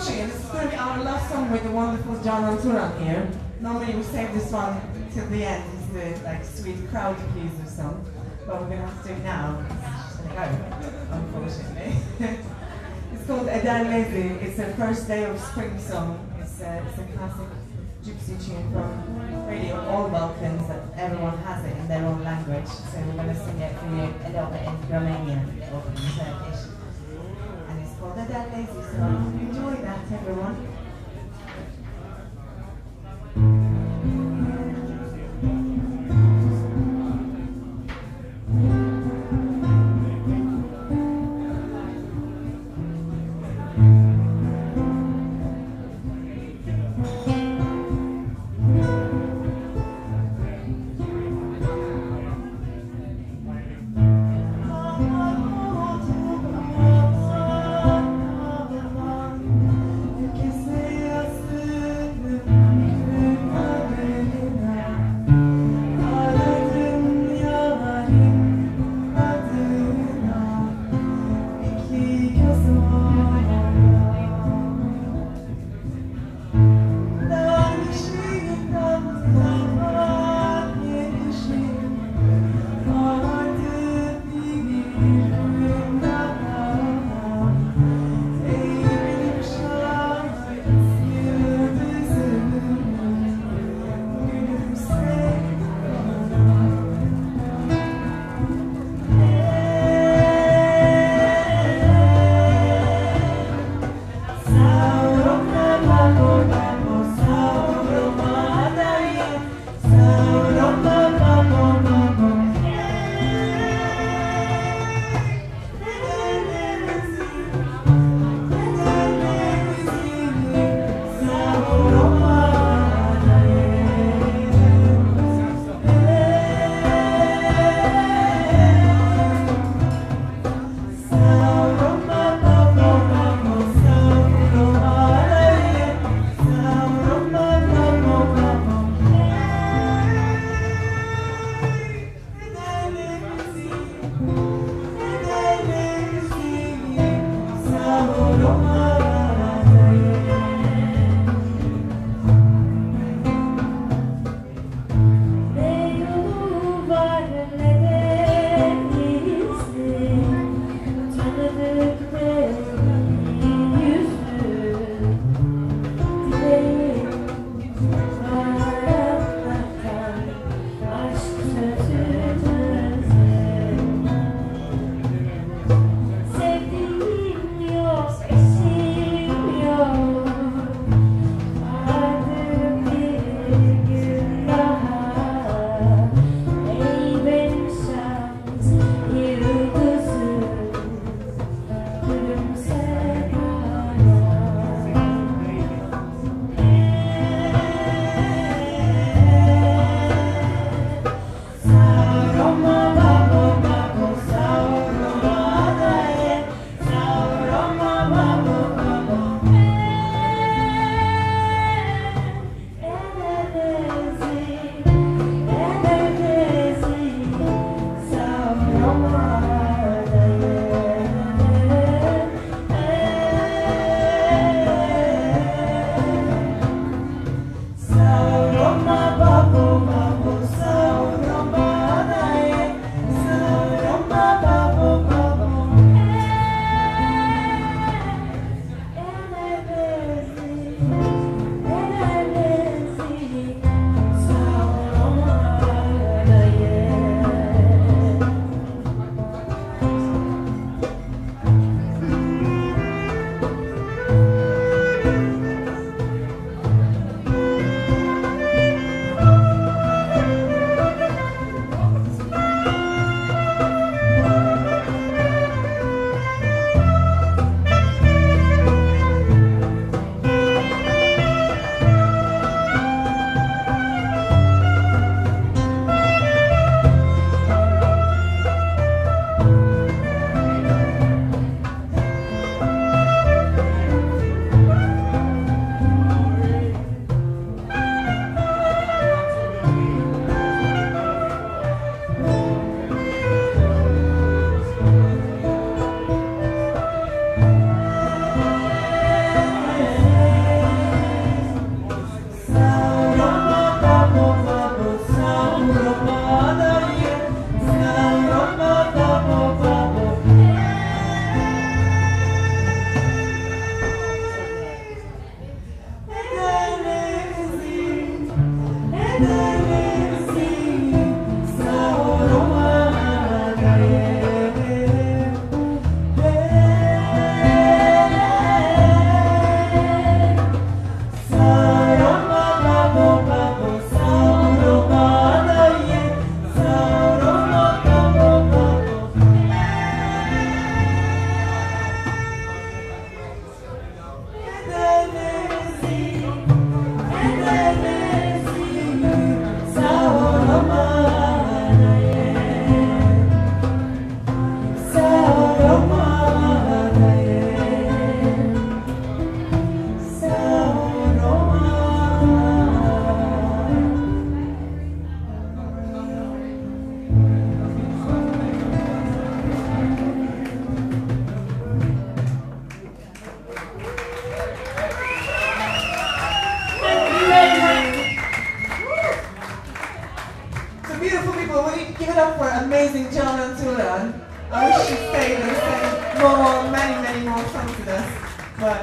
country, and this is going to be our love song with the wonderful John Anturan here. Normally we save this one till the end, it's the like sweet crowd pleaser song, but we're going to have to do it now. Unfortunately. It's called Ederlezi. It's a first day of spring song. It's a classic gypsy tune from really all Balkans that everyone has it in their own language. So we're going to sing it for you a little bit in Romanian or in Turkish. And it's called Ederlezi, so enjoy that, everyone. amazing John Anturan. I wish she'd stayed and sang more, many more songs with us. But